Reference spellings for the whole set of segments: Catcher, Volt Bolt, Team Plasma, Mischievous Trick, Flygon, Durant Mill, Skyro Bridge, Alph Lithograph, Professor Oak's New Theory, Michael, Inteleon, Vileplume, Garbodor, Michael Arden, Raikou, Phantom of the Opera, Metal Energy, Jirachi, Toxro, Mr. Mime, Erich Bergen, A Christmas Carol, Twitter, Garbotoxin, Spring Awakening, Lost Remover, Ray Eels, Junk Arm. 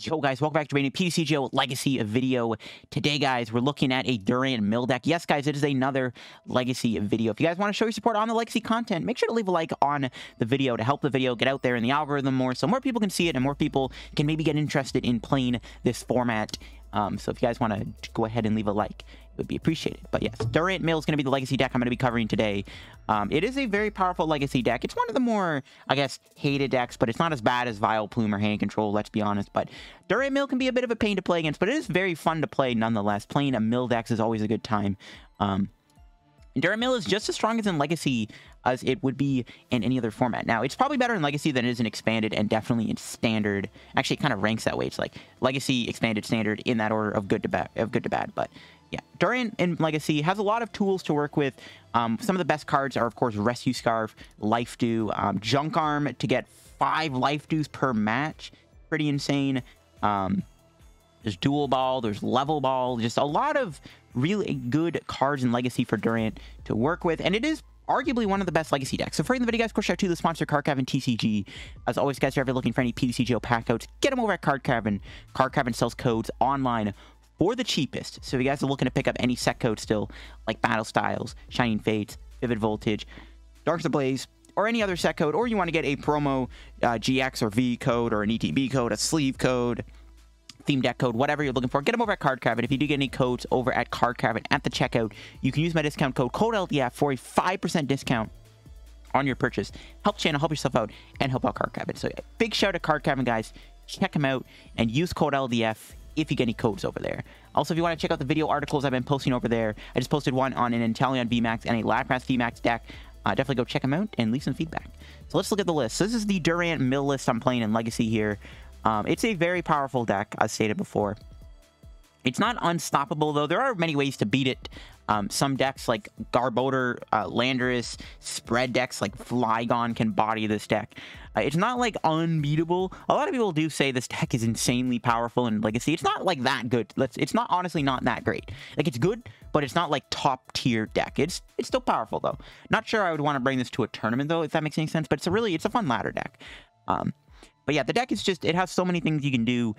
Yo guys, welcome back to a PTCGO Legacy video. Today guys, we're looking at a Durant Mill deck. Yes guys, it is another Legacy video. If you guys want to show your support on the Legacy content, make sure to leave a like on the video to help the video get out there in the algorithm more, so more people can see it and more people can maybe get interested in playing this format. So if you guys want to go ahead and leave a like, it would be appreciated. But yes, Durant Mill is going to be the Legacy deck I'm going to be covering today. It is a very powerful Legacy deck. It's one of the more, I guess, hated decks, but it's not as bad as Vileplume or Hand Control, let's be honest. But Durant Mill can be a bit of a pain to play against, but it is very fun to play nonetheless. Playing a Mill deck is always a good time. Durant Mill is just as strong as in Legacy as it would be in any other format. Now, it's probably better in Legacy than it is in Expanded, and definitely in Standard. Actually, it kind of ranks that way. It's like Legacy, Expanded, Standard in that order of good to bad. But yeah, Durant in Legacy has a lot of tools to work with. Some of the best cards are, of course, Rescue Scarf, Life Dew, Junk Arm to get 5 Life Dews per match. Pretty insane. There's Dual Ball, there's Level Ball, just a lot of really good cards in Legacy for Durant to work with, and it is arguably one of the best Legacy decks. So for the video, guys, of course, shout out to the sponsor, Card Cavern TCG. As always, guys, if you're ever looking for any PTCGO packouts, get them over at Card Cavern. Card Cavern sells codes online for the cheapest. So if you guys are looking to pick up any set code still, like Battle Styles, Shining Fates, Vivid Voltage, Darks Ablaze, or any other set code, or you want to get a promo GX or V code or an ETB code, a sleeve code, theme deck code, whatever you're looking for, get them over at Card Cavern. If you do get any codes over at Card Cavern at the checkout, you can use my discount code CODE LDF for a 5% discount on your purchase. Help channel, help yourself out, and help out Card Cavern. So big shout out to Card Cavern, guys. Check them out and use code LDF if you get any codes over there. Also, if you want to check out the video articles I've been posting over there, I just posted one on an Inteleon VMAX and a Lapras VMAX deck. Definitely go check them out and leave some feedback. So let's look at the list. So this is the Durant Mill list I'm playing in Legacy here. It's a very powerful deck, as stated before. It's not unstoppable, though. There are many ways to beat it. Some decks like Garbodor, Landorus, spread decks like Flygon can body this deck. It's not like unbeatable. A lot of people do say this deck is insanely powerful in Legacy. It's not like that good. It's not, honestly, not that great. Like, it's good, but it's not like top tier deck. It's still powerful, though. Not sure I would want to bring this to a tournament, though, if that makes any sense. But it's a fun ladder deck. But yeah, the deck is just, it has so many things you can do.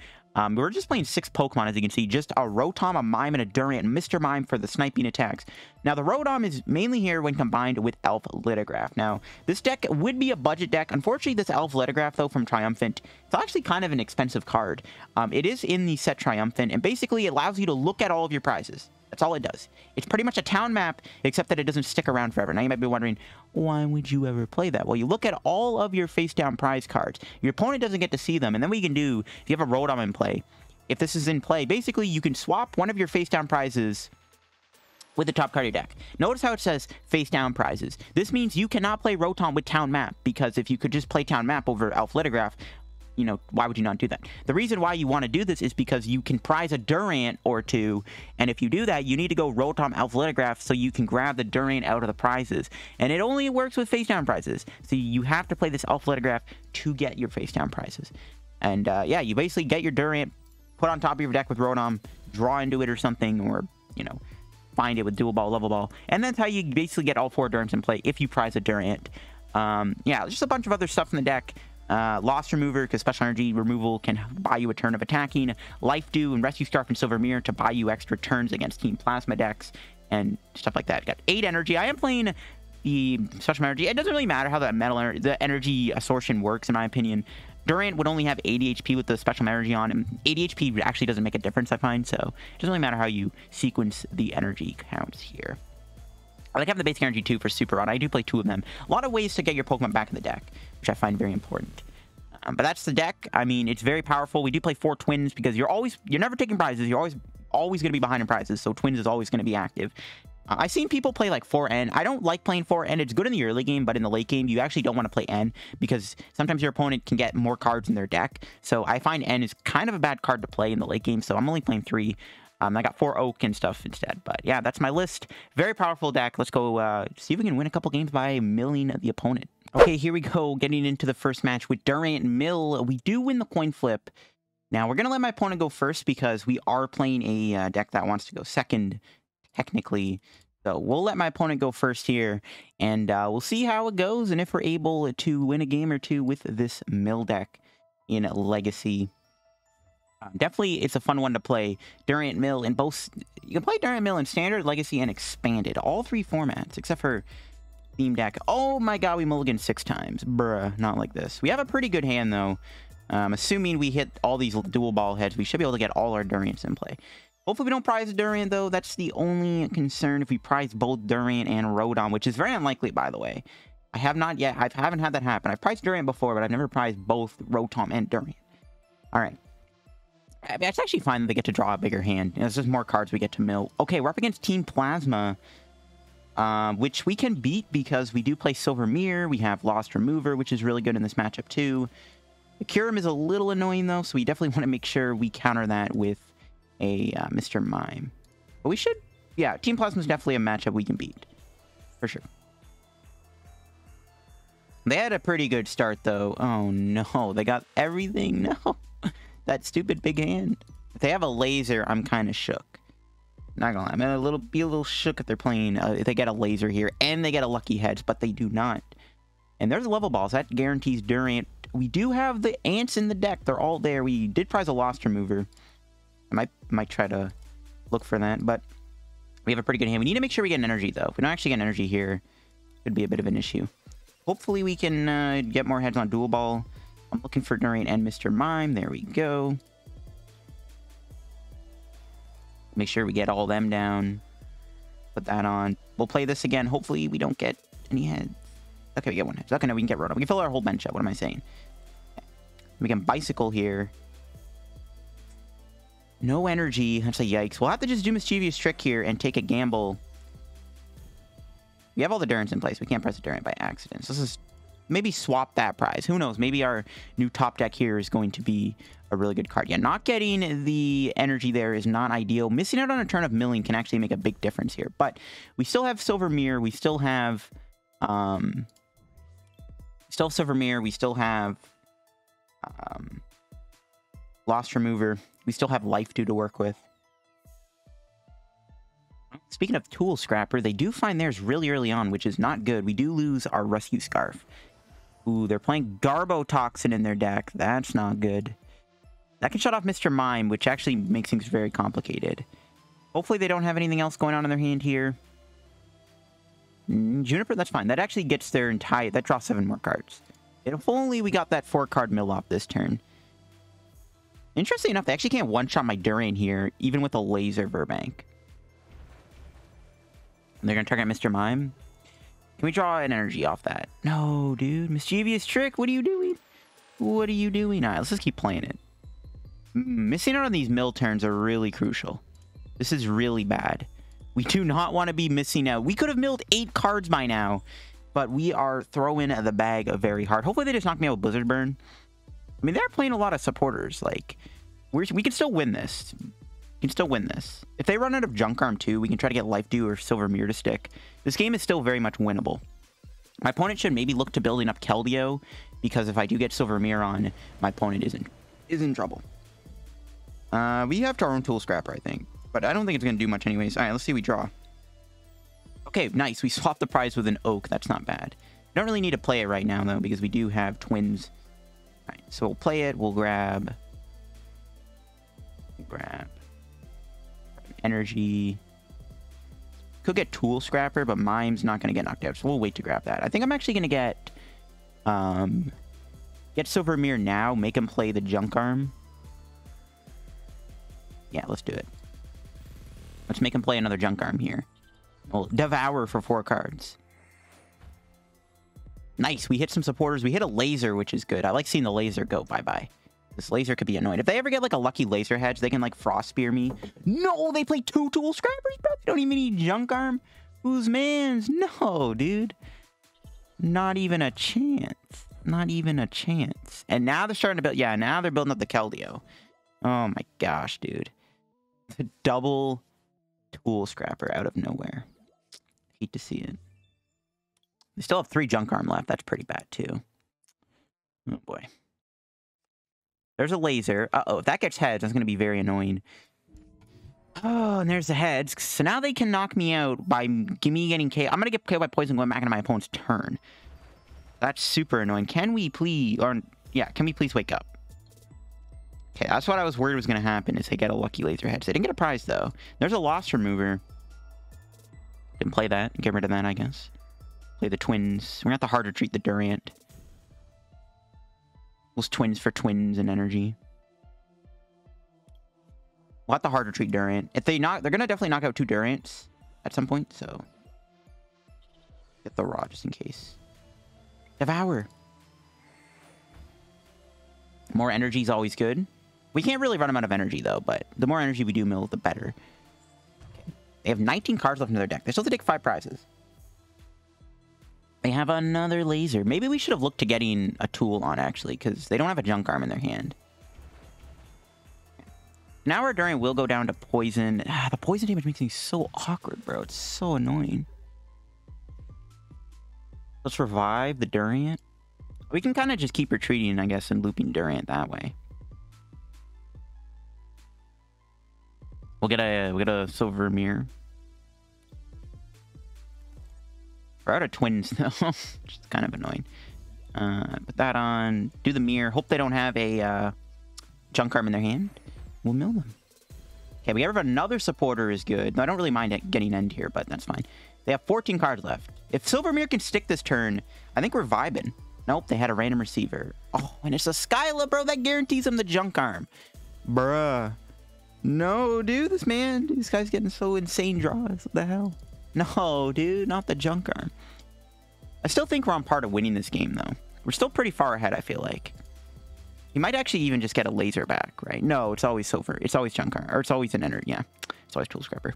We're just playing 6 Pokemon, as you can see. Just a Rotom, a Mime, and a Durant. Mr. Mime for the sniping attacks. Now, the Rotom is mainly here when combined with Alph Lithograph. Now, this deck would be a budget deck. Unfortunately, this Alph Lithograph, though, from Triumphant, it's actually kind of an expensive card. It is in the set Triumphant, and basically it allows you to look at all of your prizes. That's all it does. It's pretty much a town map, except that it doesn't stick around forever. Now, you might be wondering, why would you ever play that? Well, you look at all of your face-down prize cards. Your opponent doesn't get to see them. And then what you can do, if you have a Rotom in play, if this is in play, basically you can swap one of your face-down prizes with the top card of your deck. Notice how it says face-down prizes. This means you cannot play Rotom with Town Map, because if you could just play Town Map over Alph Lithograph, you know, why would you not do that? The reason why you want to do this is because you can prize a Durant or two, and if you do that, you need to go Rotom Alph Lithograph so you can grab the Durant out of the prizes. And it only works with face down prizes, so you have to play this Alph Lithograph to get your face down prizes. And yeah, you basically get your Durant, put on top of your deck with Rotom, draw into it or something, or, you know, find it with Dual Ball, Level Ball, and that's how you basically get all 4 Durants in play if you prize a Durant. Yeah, just a bunch of other stuff in the deck. Lost Remover, because special energy removal can buy you a turn of attacking. Life Dew and Rescue Scarf and Silver Mirror to buy you extra turns against Team Plasma decks and stuff like that. Got 8 energy. I am playing the special energy. It doesn't really matter how the energy assortion works, in my opinion. Durant would only have 80 HP with the special energy on, and 80 HP actually doesn't make a difference, I find, so it doesn't really matter how you sequence the energy counts here. I like having the basic energy too for Super Rod. I do play 2 of them. A lot of ways to get your Pokemon back in the deck, which I find very important. But that's the deck. I mean, it's very powerful. We do play 4 Twins because you're never taking prizes. You're always going to be behind in prizes, so Twins is always going to be active. I've seen people play like 4N. I don't like playing 4N. It's good in the early game, but in the late game, you actually don't want to play N because sometimes your opponent can get more cards in their deck. So I find N is kind of a bad card to play in the late game, so I'm only playing 3. I got 4 Oak and stuff instead. But yeah, that's my list. Very powerful deck. Let's go see if we can win a couple games by milling the opponent. Okay, here we go. Getting into the first match with Durant Mill. We do win the coin flip. Now, we're going to let my opponent go first because we are playing a deck that wants to go second, technically. So we'll let my opponent go first here, and we'll see how it goes and if we're able to win a game or two with this Mill deck in Legacy. Definitely, it's a fun one to play. Durant Mill in both. You can play Durant Mill in Standard, Legacy, and Expanded. All three formats, except for Theme Deck. Oh my god, we mulliganed 6 times. Bruh, not like this. We have a pretty good hand, though. Assuming we hit all these dual ball heads, we should be able to get all our Durants in play. Hopefully we don't prize Durant, though. That's the only concern. If we prize both Durant and Rotom, which is very unlikely, by the way. I have not yet. I haven't had that happen. I've priced Durant before, but I've never prized both Rotom and Durant. All right. I mean, it's actually fine that they get to draw a bigger hand. You know, there's just more cards we get to mill. Okay, we're up against Team Plasma, which we can beat because we do play Silver Mirror. We have Lost Remover, which is really good in this matchup too. The Kyurem is a little annoying though, so we definitely want to make sure we counter that with a Mr. Mime. But we should, yeah, Team Plasma is definitely a matchup we can beat, for sure. They had a pretty good start though. Oh no, they got everything, no. That stupid big hand. If they have a laser, I'm kind of shook. Not gonna lie, I'm gonna be a little shook if they're playing. If they get a laser here, and they get a lucky heads, but they do not. And there's level balls. That guarantees Durant. We do have the ants in the deck. They're all there. We did prize a Lost Remover. I might try to look for that, but we have a pretty good hand. We need to make sure we get an energy though. If we don't actually get an energy here, could be a bit of an issue. Hopefully we can get more heads on Dual Ball. I'm looking for Durant and Mr. Mime. There we go. Make sure we get all them down. Put that on. We'll play this again. Hopefully we don't get any heads. Okay, we get 1 head. Okay, now we can get Rotom. We can fill our whole bench up. What am I saying? Okay. We can bicycle here. No energy. That's a yikes. We'll have to just do Mischievous Trick here and take a gamble. We have all the Durants in place. We can't press a Durant by accident. So this is... Maybe swap that prize. Who knows? Maybe our new top deck here is going to be a really good card. Yeah, not getting the energy there is not ideal. Missing out on a turn of milling can actually make a big difference here. But we still have Silver Mirror. We still have... Silver Mirror. We still have... Lost Remover. We still have Life Dew to work with. Speaking of Tool Scrapper, they do find theirs really early on, which is not good. We do lose our Rescue Scarf. Ooh, they're playing Garbotoxin in their deck. That's not good. That can shut off Mr. Mime, which actually makes things very complicated. Hopefully they don't have anything else going on in their hand here. Juniper, that's fine. That actually gets their entire... That draws 7 more cards. If only we got that 4-card mill off this turn. Interesting enough, they actually can't one-shot my Durant here, even with a Laser Verbank. They're going to target Mr. Mime. Can we draw an energy off that? No, dude. Mischievous Trick. What are you doing? What are you doing? All right, let's just keep playing it. Missing out on these mill turns are really crucial. This is really bad. We do not want to be missing out. We could have milled 8 cards by now, but we are throwing the bag very hard. Hopefully they just knock me out with Blizzard Burn. I mean, they're playing a lot of supporters. Like, we can still win this. You can still win this. If they run out of Junk Arm too, we can try to get Life Dew or Silver Mirror to stick. This game is still very much winnable. My opponent should maybe look to building up Keldeo, because if I do get Silver Mirror on, my opponent is in trouble. We have our own Tool Scrapper, I think. But I don't think it's going to do much anyways. All right, let's see what we draw. Okay, nice. We swapped the prize with an Oak. That's not bad. I don't really need to play it right now, though, because we do have Twins. All right, so we'll play it. We'll grab... energy. Could get Tool Scrapper, but Mime's not going to get knocked out, so we'll wait to grab that. I think I'm actually going to get Silver Mirror now, make him play the Junk Arm. Yeah, let's do it. Let's make him play another Junk Arm here. We'll devour for 4 cards. Nice, we hit some supporters. We hit a laser, which is good. I like seeing the laser go bye-bye. This laser could be annoying. If they ever get like a lucky laser hedge, they can like frost spear me. No, they play 2 Tool Scrappers, bro. They don't even need Junk Arm. Who's man's? No, dude. Not even a chance. Not even a chance. And now they're starting to build. Yeah, now they're building up the Keldeo. Oh my gosh, dude. It's a double Tool Scrapper out of nowhere. Hate to see it. They still have 3 Junk Arm left. That's pretty bad too. Oh boy. There's a laser. Uh-oh, if that gets heads, that's going to be very annoying. Oh, and there's the heads. So now they can knock me out by me getting KO. I'm going to get KO by poison going back into my opponent's turn. That's super annoying. Can we please... Or, yeah, can we please wake up? Okay, that's what I was worried was going to happen, is they get a lucky laser head. They didn't get a prize, though. There's a Lost Remover. Didn't play that. Get rid of that, I guess. Play the Twins. We're going to have to hard retreat the Durant. Those Twins for Twins and Energy. We'll have to hard retreat Durant. If they knock, they're going to definitely knock out two Durants at some point, so... Get the Rod just in case. Devour. More energy is always good. We can't really run them out of energy, though, but the more energy we do mill, the better. Okay. They have 19 cards left in their deck. They still have to take 5 prizes. They have another laser. Maybe we should have looked to getting a tool on, actually, because they don't have a Junk Arm in their hand. Now our Durant will go down to poison. Ah, the poison damage makes me so awkward, bro. It's so annoying. Let's revive the Durant. We can kind of just keep retreating, I guess, and looping Durant that way. We'll get a Silver Mirror. We're out of Twins, though, which is kind of annoying. Put that on. Do the Mirror. Hope they don't have a Junk Arm in their hand. We'll mill them. Okay, we have another supporter is good. No, I don't really mind it getting end here, but that's fine. They have 14 cards left. If Silver Mirror can stick this turn, I think we're vibing. Nope, they had a random receiver. Oh, and it's a Skyla, bro. That guarantees him the Junk Arm. Bruh. No, dude. This guy's getting so insane draws. What the hell? No, dude. Not the Junk Arm. I still think we're on par to winning this game, though. We're still pretty far ahead, I feel like. You might actually even just get a laser back, right? No, it's always Silver. It's always Junk Arm. Or it's always an Energy. Yeah. It's always Tool Scrapper.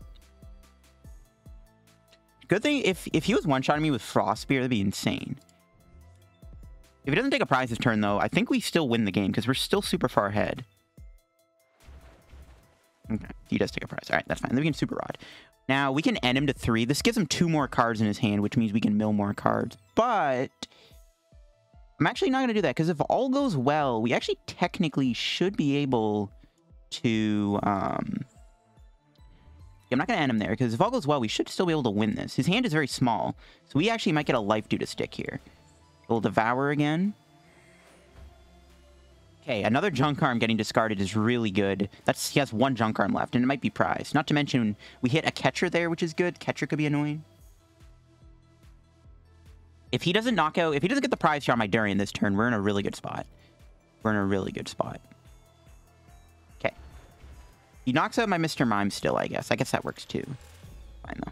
Good thing if he was one-shotting me with Frost Spear, that'd be insane. If he doesn't take a prize this turn, though, I think we still win the game because we're still super far ahead. Okay, he does take a prize. All right, that's fine. Then we can Super Rod. Now, we can end him to 3. This gives him 2 more cards in his hand, which means we can mill more cards. But I'm actually not going to do that because if all goes well, we actually technically should be able to... I'm not going to end him there because if all goes well, we should still be able to win this. His hand is very small, so we actually might get a Life Dew to stick here. We'll Devour again. Okay, another Junk Arm getting discarded is really good. He has 1 Junk Arm left, and it might be prized. Not to mention, we hit a Catcher there, which is good. Catcher could be annoying. If he doesn't get the prize here on my Durant this turn, we're in a really good spot. Okay. He knocks out my Mr. Mime still, I guess. I guess that works too. Fine, though.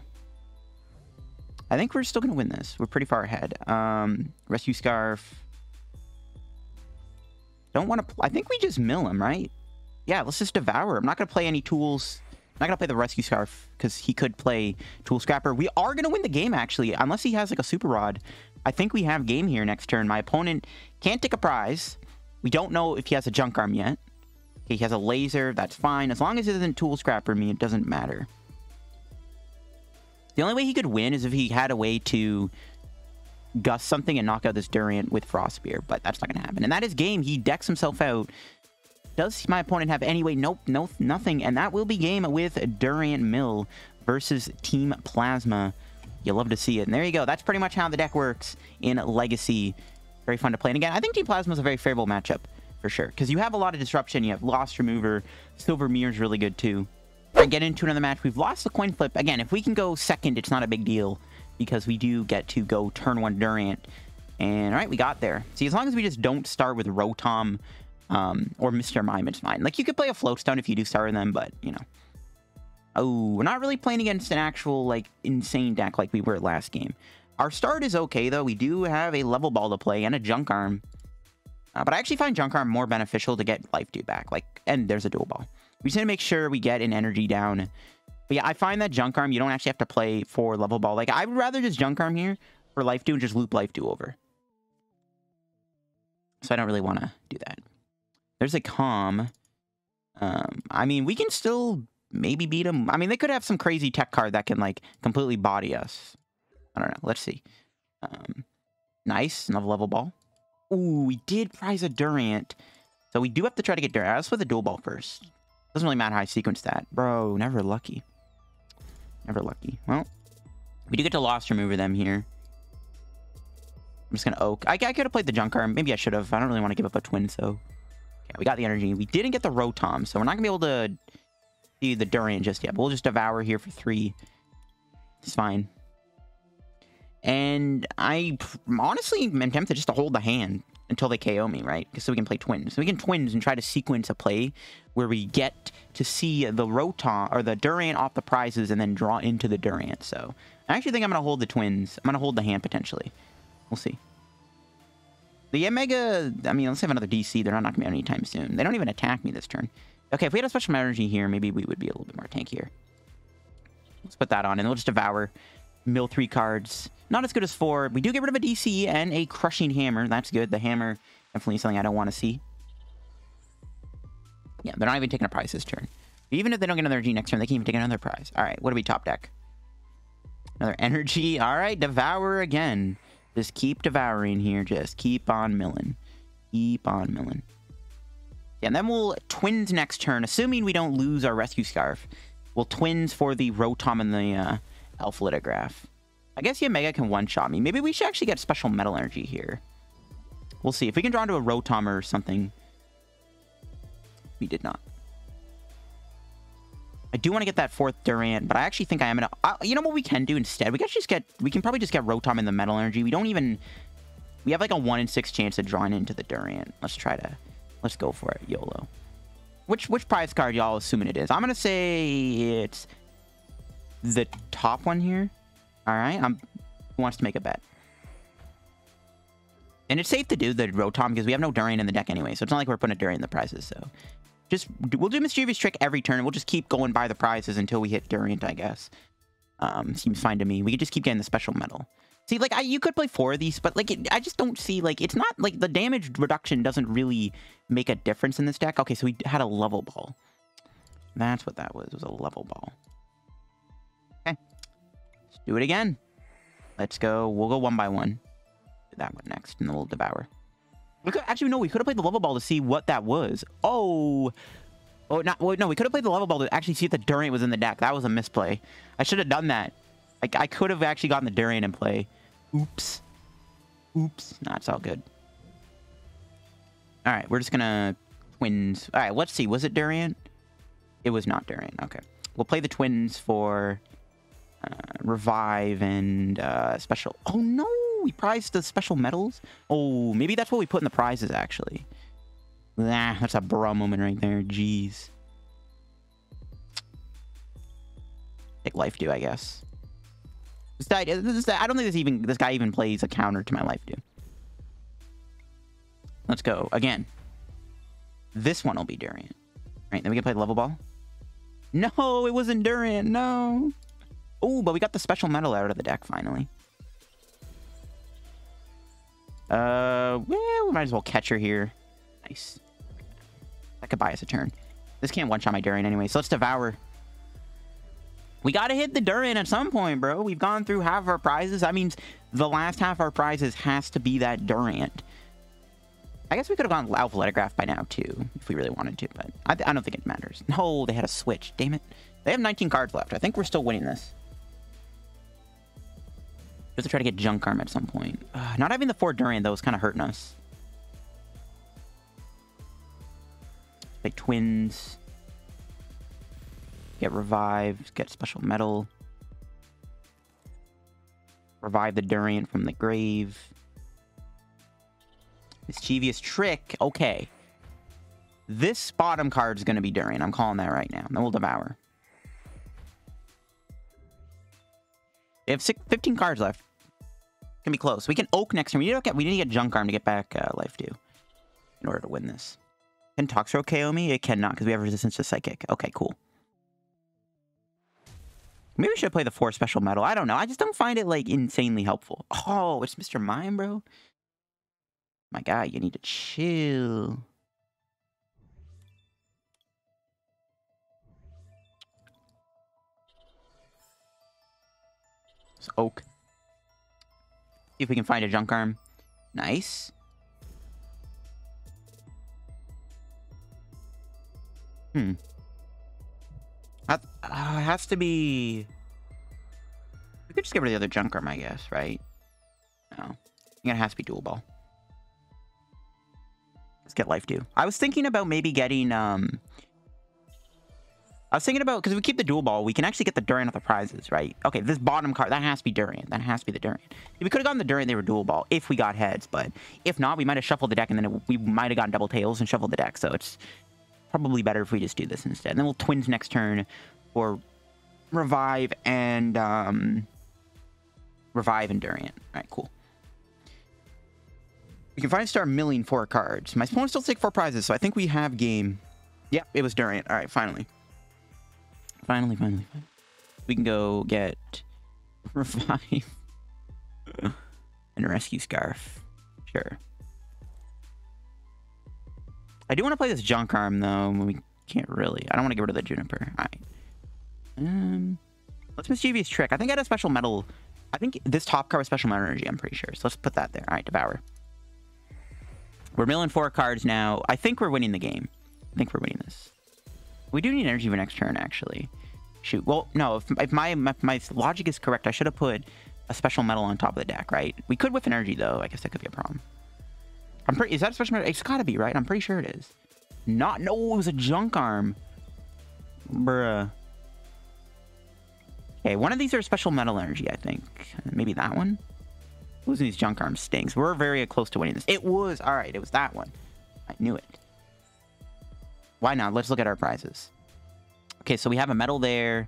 I think we're still going to win this. We're pretty far ahead. Rescue Scarf. Don't want to... I think we just mill him, right? Yeah, let's just Devour him. I'm not going to play any tools. I'm not going to play the Rescue Scarf because he could play Tool Scrapper. We are going to win the game, actually, unless he has, like, a Super Rod. I think we have game here next turn. My opponent can't take a prize. We don't know if he has a Junk Arm yet. Okay, he has a Laser. That's fine. As long as it isn't Tool Scrapper me, it doesn't matter. The only way he could win is if he had a way to gust something and knock out this Durant with Frost Spear, but that's not going to happen. And that is game. He decks himself out. Does my opponent have any way? Nope, no, nothing. And that will be game with Durant Mill versus Team Plasma. You'll love to see it. And there you go. That's pretty much how the deck works in Legacy. Very fun to play. And again, I think Team Plasma is a very favorable matchup for sure because you have a lot of disruption. You have Lost Remover. Silver Mirror is really good too. I get into another match. We've lost the coin flip. Again, if we can go second, it's not a big deal because we do get to go turn 1 Durant. And all right, we got there. See, as long as we just don't start with Rotom or Mr. Mime, it's fine. Like, you could play a Floatstone if you do start with them, but, you know. Oh, we're not really playing against an actual, like, insane deck like we were last game. Our start is okay, though. We do have a Level Ball to play and a Junk Arm. But I actually find Junk Arm more beneficial to get Life Dew back. Like, and there's a Dual Ball. We just need to make sure we get an energy down. But yeah, I find that Junk Arm, you don't actually have to play for Level Ball. Like, I would rather just Junk Arm here for Life Dew and just loop Life Dew over. So I don't really want to do that. There's a Calm. I mean, we can still maybe beat them. I mean, they could have some crazy tech card that can, like, completely body us. I don't know. Let's see. Nice. Another Level Ball. Ooh, we did prize a Durant. So we do have to try to get Durant. Let's play the Dual Ball first. Doesn't really matter how I sequence that. Bro, never lucky. Never lucky. Well, we do get to Lost Remover them here. I'm just going to Oak. I could have played the Junk Arm. Maybe I should have. I don't really want to give up a Twin, so. Yeah, we got the energy. We didn't get the Rotom, so we're not gonna be able to do the Durant just yet. But we'll just Devour here for 3. It's fine. And I honestly am tempted just to hold the hand until they KO me, right? So we can play Twins. So we can Twins and try to sequence a play where we get to see the Rotom or the Durant off the prizes and then draw into the Durant. So I actually think I'm gonna hold the Twins. I'm gonna hold the hand potentially. We'll see. The Mega, I mean, let's have another DC. They're not knocking me out anytime soon. They don't even attack me this turn. Okay, if we had a special energy here, maybe we would be a little bit more tankier. Let's put that on, and we'll just Devour. Mill 3 cards. Not as good as 4. We do get rid of a DC and a Crushing Hammer. That's good. The Hammer, definitely something I don't want to see. Yeah, they're not even taking a prize this turn. Even if they don't get another energy next turn, they can't even take another prize. All right, what do we top deck? Another energy. All right, Devour again. Just keep devouring here. Just keep on milling. Keep on milling. Yeah, and then we'll Twins next turn. Assuming we don't lose our Rescue Scarf, we'll Twins for the Rotom and the Alph Lithograph. I guess Mega can one-shot me. Maybe we should actually get special Metal Energy here. We'll see. If we can draw into a Rotom or something. We did not. I do want to get that 4th Durant, but I actually think I am going to... You know what we can do instead? We can probably just get Rotom in the Metal Energy. We don't even... We have like a 1 in 6 chance of drawing into the Durant. Let's try to... Let's go for it. YOLO. Which prize card y'all assuming it is? I'm going to say it's... the top one here. All right, who wants to make a bet? And it's safe to do the Rotom because we have no Durant in the deck anyway, so it's not like we're putting a Durant in the prizes. So just we'll do Mischievous Trick every turn. We'll just keep going by the prizes until we hit Durant, I guess. Seems fine to me. We could just keep getting the special metal. See, like you could play 4 of these, but like I just don't see, like, it's not like the damage reduction doesn't really make a difference in this deck. Okay, so we had a level ball. That's what that was. It was a level ball. Let's do it again. Let's go. We'll go one by one. Do that one next, and then we'll devour. We could, actually, no, we could have played the level ball to see what that was. Oh, no, we could have played the level ball to actually see if the Durant was in the deck. That was a misplay. I should have done that. I could have actually gotten the Durant in play. Oops. Oops. Nah, it's all good. All right, we're just going to Twins. All right, let's see. Was it Durant? It was not Durant. Okay. We'll play the Twins for... Revive and special. Oh no, we prized the special medals. Oh, maybe that's what we put in the prizes actually. Nah, that's a bra moment right there. Jeez. Take Life Dew, I guess. I don't think this guy even plays a counter to my Life Dew. Let's go again. This one will be Durant. Right, then we can play the level ball. No, it wasn't Durant. No. Oh, but we got the special metal out of the deck, finally. Well, we might as well Catcher here. Nice. That could buy us a turn. This can't one-shot my Durant anyway, so let's Devour. We gotta hit the Durant at some point, bro. We've gone through half of our prizes. That means the last half of our prizes has to be that Durant. I guess we could have gone Alph Lithograph by now, too, if we really wanted to, but I don't think it matters. No, they had a switch. Damn it. They have 19 cards left. I think we're still winning this. Just to try to get Junk Arm at some point. Not having the 4 Durant, though, is kind of hurting us. Like Twins. Get Revive. Get Special Metal. Revive the Durant from the grave. Mischievous Trick. Okay. This bottom card is going to be Durant. I'm calling that right now. Then we'll Devour. They have 15 cards left. Can be close. We can Oak next turn. We need to get Junk Arm to get back Life Dew in order to win this. Can Toxro KO me? It cannot because we have resistance to Psychic. Okay, cool. Maybe we should play the 4 special metal. I don't know. I just don't find it like insanely helpful. Oh, it's Mr. Mime, bro. My God, you need to chill. It's Oak. See if we can find a Junk Arm. Nice. That has to be... We could just get rid of the other Junk Arm, I guess, right? No. I think it has to be Dual Ball. Let's get Life Dew. I was thinking about maybe getting, I was thinking about, because if we keep the Dual Ball, we can actually get the Durant of the prizes, right? Okay, this bottom card, that has to be Durant. That has to be the Durant. If we could have gotten the Durant, they were Dual Ball, if we got heads. But if not, we might have shuffled the deck, and then we might have gotten double tails and shuffled the deck. So it's probably better if we just do this instead. And then we'll Twins next turn for Revive and, Durant. All right, cool. We can 5-star milling 4 cards. My opponent still take 4 prizes, so I think we have game. Yep, it was Durant. All right, finally. Finally. We can go get Revive and a Rescue Scarf. Sure. I do want to play this Junk Arm, though. We can't really. I don't want to get rid of the Juniper. All right. Let's Mischievous Trick. I think I had a special metal. I think this top card was special metal energy, I'm pretty sure. So let's put that there. All right, Devour. We're milling 4 cards now. I think we're winning the game. I think we're winning this. We do need energy for next turn, actually. Shoot. Well, no, if my logic is correct, I should have put a special metal on top of the deck, right? We could whiff energy, though. I guess that could be a problem. I'm pretty... Is that a special metal? It's gotta be, right? I'm pretty sure it is. Not... No, it was a Junk Arm. Bruh. Okay, one of these are special metal energy, I think. Maybe that one? Losing these Junk Arm stings. We're very close to winning this. It was... All right, it was that one. I knew it. Why not? Let's look at our prizes. Okay, so we have a medal there.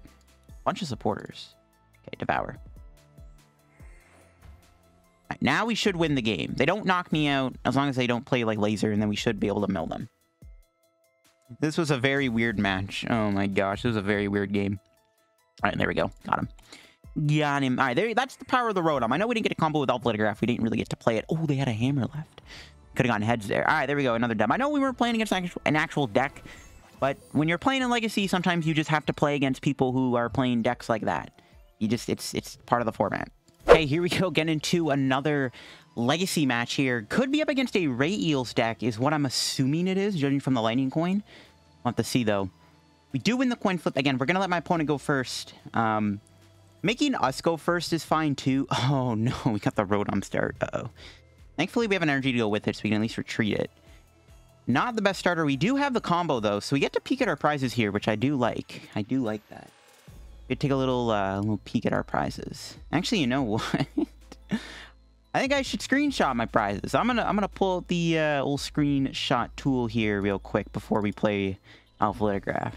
Bunch of supporters. Okay, Devour. All right, now we should win the game. They don't knock me out as long as they don't play like Laser, and then we should be able to mill them. This was a very weird match. Oh my gosh, this was a very weird game. All right, there we go. Got him. Got him. All right, there, that's the power of the Rotom. I know we didn't get a combo with Alph Lithograph. We didn't really get to play it. Oh, they had a hammer left. Could have gotten heads there. All right, there we go. Another dub. I know we weren't playing against an actual deck, but when you're playing in Legacy, sometimes you just have to play against people who are playing decks like that. You just, it's part of the format. Okay, here we go. Get into another Legacy match here. Could be up against a Ray Eels deck is what I'm assuming it is, judging from the lightning coin. We'll have to see, though. We do win the coin flip. Again, we're going to let my opponent go first. Making us go first is fine, too. Oh, no. We got the Rotom start. Uh-oh. Thankfully, we have an energy to go with it, so we can at least retreat it. Not the best starter. We do have the combo, though, so we get to peek at our prizes here, which I do like. I do like that. We take a little peek at our prizes. Actually, you know what? I think I should screenshot my prizes. I'm gonna pull out the old screenshot tool here real quick before we play Alph Lithograph.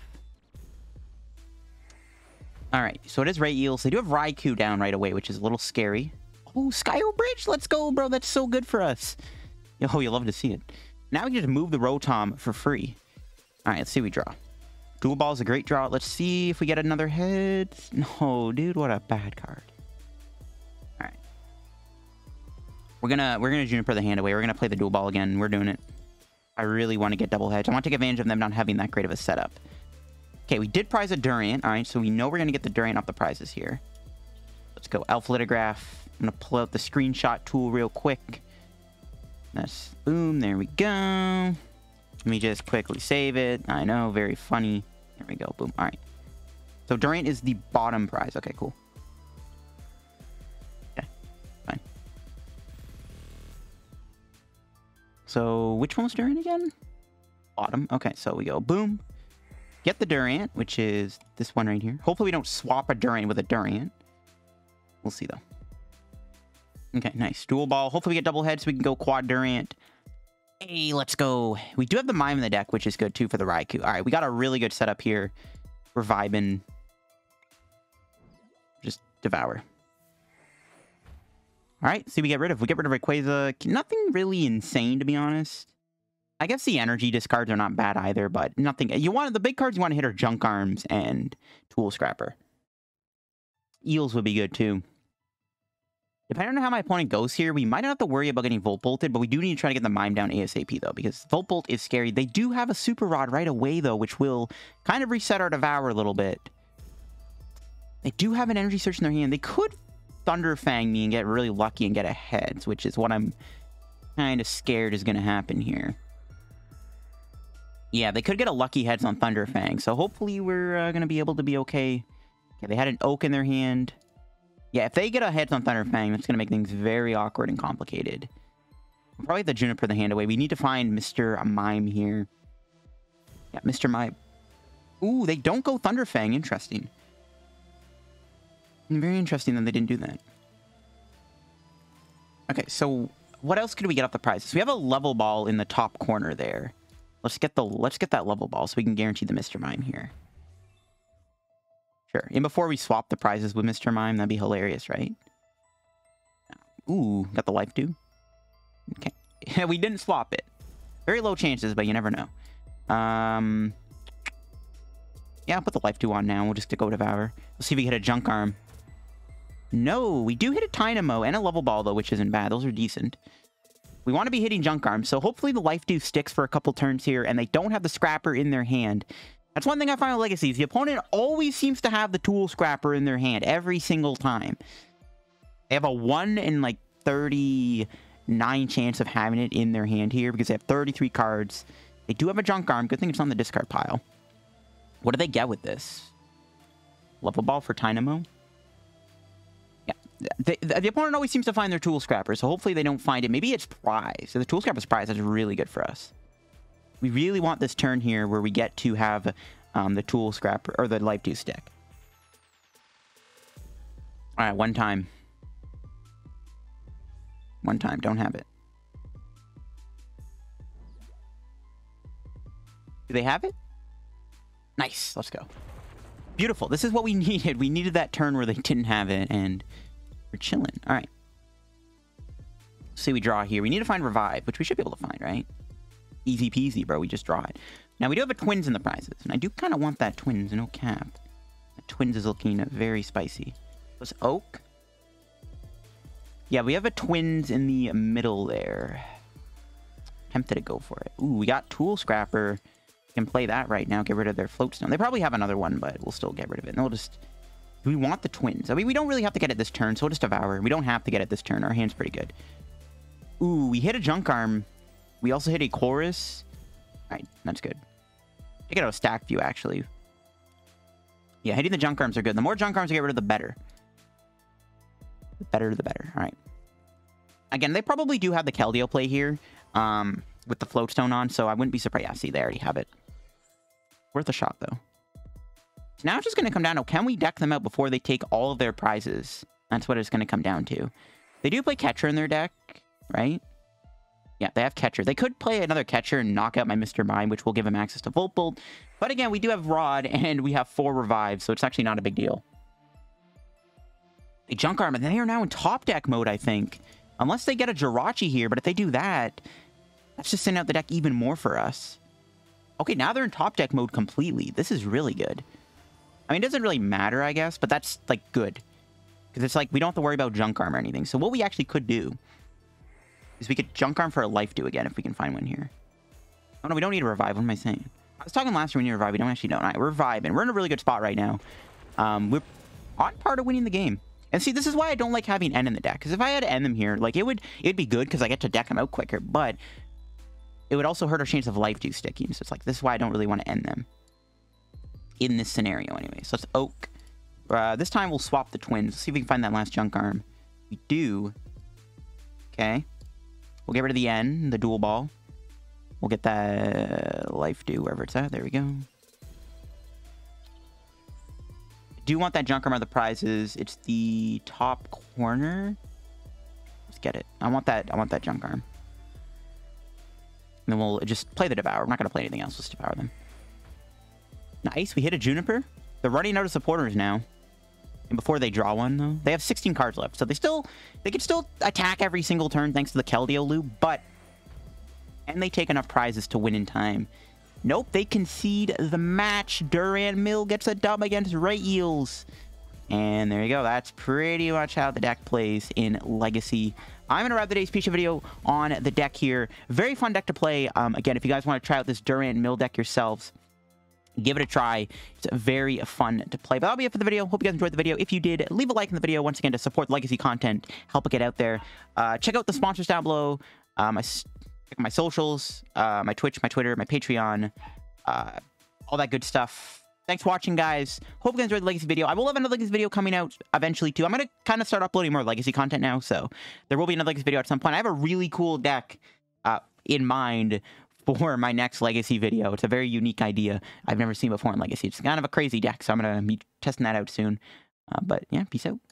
Alright, so it is Ray Eels. They do have Raikou down right away, which is a little scary. Oh, Skyro Bridge! Let's go, bro! That's so good for us! Yo, you love to see it. Now we can just move the Rotom for free. Alright, let's see what we draw. Dual Ball is a great draw. Let's see if we get another head. No, dude, what a bad card. Alright. We're gonna Juniper the hand away. We're gonna play the Dual Ball again. We're doing it. I really want to get double heads. I want to take advantage of them not having that great of a setup. Okay, we did prize a Durant. All right, so we know we're going to get the Durant off the prizes here. Let's go Alph Lithograph. I'm going to pull out the screenshot tool real quick. That's boom. There we go. Let me just quickly save it. I know, very funny. There we go. Boom. All right. So Durant is the bottom prize. Okay, cool. Okay, fine. So which one was Durant again? Bottom. Okay, so we go boom. Get the Durant, which is this one right here. Hopefully we don't swap a Durant with a Durant. We'll see, though. Okay, nice. Dual Ball. Hopefully we get double head so we can go quad Durant. Hey, let's go. We do have the Mime in the deck, which is good, too, for the Raikou. All right, we got a really good setup here. We're vibing. Just Devour. All right, see, we get rid of Rayquaza. Nothing really insane, to be honest. I guess the energy discards are not bad either, but nothing. You want the big cards you want to hit are Junk Arms and Tool Scrapper. Eels would be good too. Depending on how my opponent goes here, we might not have to worry about getting Volt Bolted, but we do need to try to get the Mime down ASAP though, because Volt Bolt is scary. They do have a Super Rod right away though, which will kind of reset our Devour a little bit. They do have an energy search in their hand. They could Thunder Fang me and get really lucky and get a heads, which is what I'm kind of scared is going to happen here. Yeah, they could get a lucky heads on Thunder Fang, so hopefully we're going to be able to be okay. Okay, they had an Oak in their hand. Yeah, if they get a heads on Thunder Fang, that's going to make things very awkward and complicated. probably the Juniper the hand away. We need to find Mr. Mime here. Yeah, Mr. Mime. Ooh, they don't go Thunder Fang. Interesting. Very interesting that they didn't do that. Okay, so what else could we get off the prizes? We have a Level Ball in the top corner there. Let's get that Level Ball so we can guarantee the Mr. Mime here. Sure. And before we swap the prizes with Mr. Mime, that'd be hilarious, right? Ooh, got the Life Dew. Okay. We didn't swap it. Very low chances, but you never know. Yeah, I'll put the Life Dew on now. We'll just go Devour. Let's see if we hit a Junk Arm. No, we do hit a Dynamo and a Level Ball, though, which isn't bad. Those are decent. We want to be hitting Junk Arm, so hopefully the Life Dew sticks for a couple turns here, and they don't have the Scrapper in their hand. That's one thing I find with Legacies. The opponent always seems to have the Tool Scrapper in their hand every single time. They have a 1 in like 39 chance of having it in their hand here because they have 33 cards. They do have a Junk Arm. Good thing it's on the discard pile. What do they get with this? Level Ball for Dynamo? Yeah. The opponent always seems to find their Tool Scrapper, so hopefully they don't find it. Maybe it's prize. So the Tool Scrapper's prize is really good for us. We really want this turn here where we get to have the Tool Scrapper or the Life Dew stick. All right, one time. One time, don't have it. Do they have it? Nice, let's go. Beautiful, this is what we needed. We needed that turn where they didn't have it and we're chilling. All right. Let's see, we draw here. We need to find Revive, which we should be able to find, right? Easy peasy, bro. We just draw it. Now, we do have a Twins in the prizes, and I do kind of want that Twins, no cap. That Twins is looking very spicy. Let's Oak. Yeah, we have a Twins in the middle there. Tempted to go for it. Ooh, we got Tool Scrapper. Can play that right now. Get rid of their Float Stone. They probably have another one, but we'll still get rid of it. And we'll just... Do we want the Twins? I mean, we don't really have to get it this turn, so we'll just Devour. We don't have to get it this turn. Our hand's pretty good. Ooh, we hit a Junk Arm. We also hit a Chorus. All right, that's good. Take it out of stack view, actually. Yeah, hitting the Junk Arms are good. The more Junk Arms you get rid of, the better. The better, the better. All right. Again, they probably do have the Keldeo play here with the Float Stone on, so I wouldn't be surprised. Yeah, see, they already have it. Worth a shot, though. So now it's just going to come down to, can we deck them out before they take all of their prizes? That's what it's going to come down to. They do play Catcher in their deck, right? Yeah, they have Catcher. They could play another Catcher and knock out my Mr. Mime, which will give him access to Volt Bolt. But again, we do have Rod, and we have 4 Revives, so it's actually not a big deal. They Junk Arm, and they are now in top deck mode, I think. Unless they get a Jirachi here, but if they do that, that's just sending out the deck even more for us. Okay, now they're in top deck mode completely. This is really good. I mean, it doesn't really matter, I guess, but that's, like, good. Because it's like, we don't have to worry about Junk Arm or anything. So what we actually could do... is we could Junk Arm for a Life Dew again if we can find one here. Oh no, we don't need to Revive. What am I saying? I was talking last time we need to Revive. We don't actually know. All right, we're vibing. We're in a really good spot right now. We're on par to winning the game. And see, this is why I don't like having N in the deck. Because if I had N them here, like, it'd be good because I get to deck them out quicker. But it would also hurt our chance of Life Dew sticking. So it's like, this is why I don't really want to end them. In this scenario, anyway. So let's Oak. This time we'll swap the Twins. Let's see if we can find that last Junk Arm. We do. Okay. We'll get rid of the N, the Dual Ball. We'll get that Life Dew wherever it's at. There we go. I do want that Junk Arm of the prizes. It's the top corner. Let's get it. I want that Junk Arm. And then we'll just play the Devour. We're not going to play anything else. Let's Devour them. Nice. We hit a Juniper. They're running out of supporters now. And before they draw one, though, they have 16 cards left. So they can still attack every single turn thanks to the Keldeo loop, but... And they take enough prizes to win in time. Nope, they concede the match. Durant Mill gets a dub against Ray Eels. And there you go. That's pretty much how the deck plays in Legacy. I'm going to wrap today's Peach video on the deck here. Very fun deck to play. Again, if you guys want to try out this Durant Mill deck yourselves... give it a try. It's very fun to play. But that'll be it for the video. Hope you guys enjoyed the video. If you did, leave a like in the video once again to support Legacy content, help it get out there. Check out the sponsors down below. Check my socials, my Twitch, my Twitter, my Patreon, all that good stuff. Thanks for watching, guys. Hope you guys enjoyed the Legacy video. I will have another Legacy video coming out eventually, too. I'm going to kind of start uploading more Legacy content now, so there will be another Legacy video at some point. I have a really cool deck in mind for my next Legacy video. It's a very unique idea I've never seen before in Legacy. It's kind of a crazy deck, so I'm going to be testing that out soon. But, yeah, peace out.